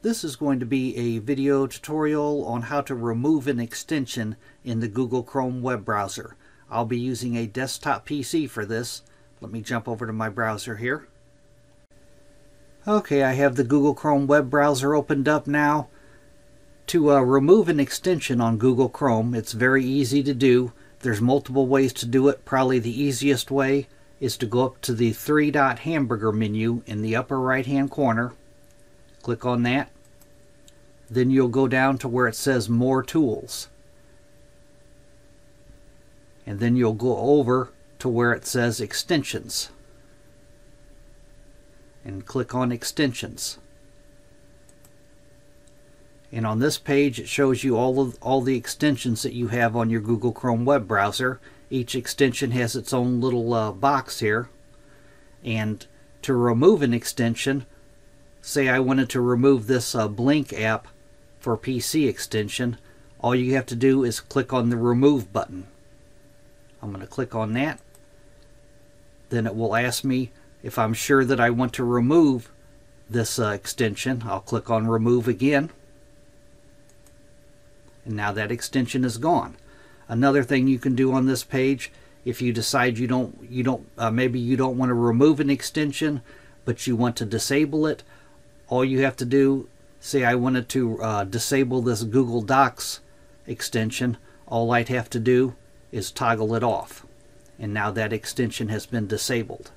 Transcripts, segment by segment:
This is going to be a video tutorial on how to remove an extension in the Google Chrome web browser. I'll be using a desktop PC for this. Let me jump over to my browser here. Okay, I have the Google Chrome web browser opened up now. To remove an extension on Google Chrome, it's very easy to do. There's multiple ways to do it. Probably the easiest way is to go up to the three-dot hamburger menu in the upper right-hand corner. Click on that. Then you'll go down to where it says More Tools. And then you'll go over to where it says Extensions. And click on Extensions. And on this page it shows you all the extensions that you have on your Google Chrome web browser. Each extension has its own little box here. And to remove an extension, say I wanted to remove this Blink app for PC extension, all you have to do is click on the Remove button. I'm going to click on that. Then it will ask me if I'm sure that I want to remove this extension. I'll click on Remove again. And now that extension is gone. Another thing you can do on this page, if you decide maybe you don't want to remove an extension, but you want to disable it, all you have to do, say I wanted to disable this Google Docs extension, all I'd have to do is toggle it off. And now that extension has been disabled.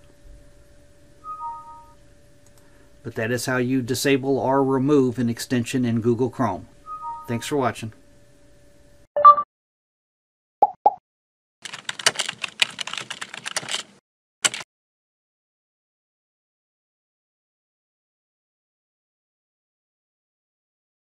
But that is how you disable or remove an extension in Google Chrome. Thanks for watching.